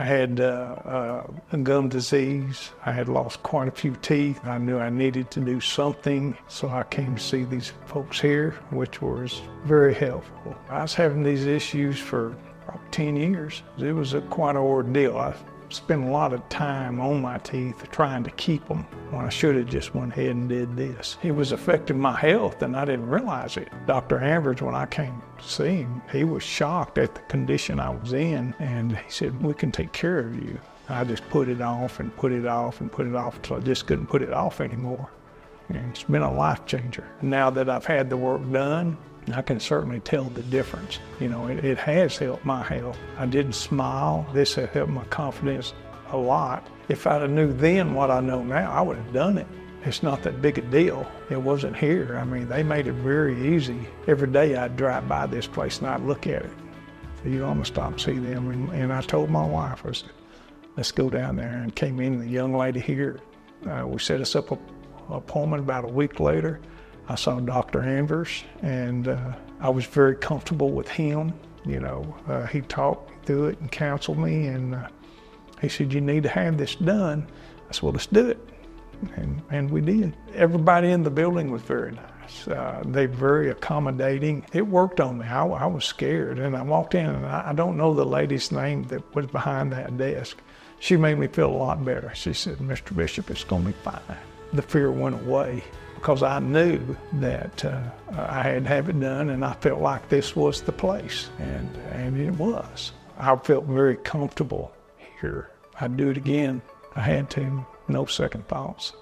I had gum disease. I had lost quite a few teeth. I knew I needed to do something, so I came to see these folks here, which was very helpful. I was having these issues for about 10 years. It was quite an ordeal. I spent a lot of time on my teeth trying to keep them when I should have just went ahead and did this. It was affecting my health and I didn't realize it. Dr. Anver, when I came to see him, he was shocked at the condition I was in and he said, "We can take care of you." I just put it off and put it off and put it off until I just couldn't put it off anymore. And it's been a life changer. Now that I've had the work done, I can certainly tell the difference. You know, it has helped my health. I didn't smile. This has helped my confidence a lot. If I'd have knew then what I know now, I would have done it. It's not that big a deal. It wasn't here. I mean, they made it very easy. Every day I'd drive by this place and I'd look at it. So you almost stop and see them. And I told my wife, I said, "Let's go down there." And came in, the young lady here. We set us up an appointment about a week later. I saw Dr. Anver, and I was very comfortable with him. You know, he talked me through it and counseled me, and he said, "You need to have this done." I said, "Well, let's do it," and we did. Everybody in the building was very nice. They were very accommodating. It worked on me. I was scared, and I walked in, and I don't know the lady's name that was behind that desk. She made me feel a lot better. She said, "Mr. Bishop, it's going to be fine." The fear went away, because I knew that I had to have it done, and I felt like this was the place, and it was. I felt very comfortable here. I'd do it again. I had to, no second thoughts.